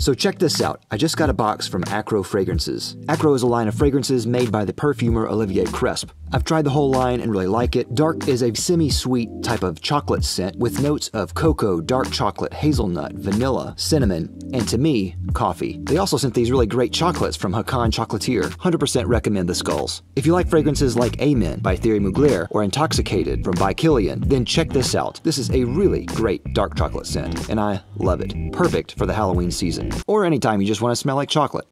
So check this out, I just got a box from Akro Fragrances. Akro is a line of fragrances made by the perfumer Olivier Cresp. I've tried the whole line and really like it. Dark is a semi-sweet type of chocolate scent with notes of cocoa, dark chocolate, hazelnut, vanilla, cinnamon, and to me, coffee. They also sent these really great chocolates from Hakan Chocolatier. 100% recommend the skulls. If you like fragrances like Amen by Thierry Mugler or Intoxicated from By Kilian, then check this out. This is a really great dark chocolate scent, and I love it. Perfect for the Halloween season. Or anytime you just want to smell like chocolate.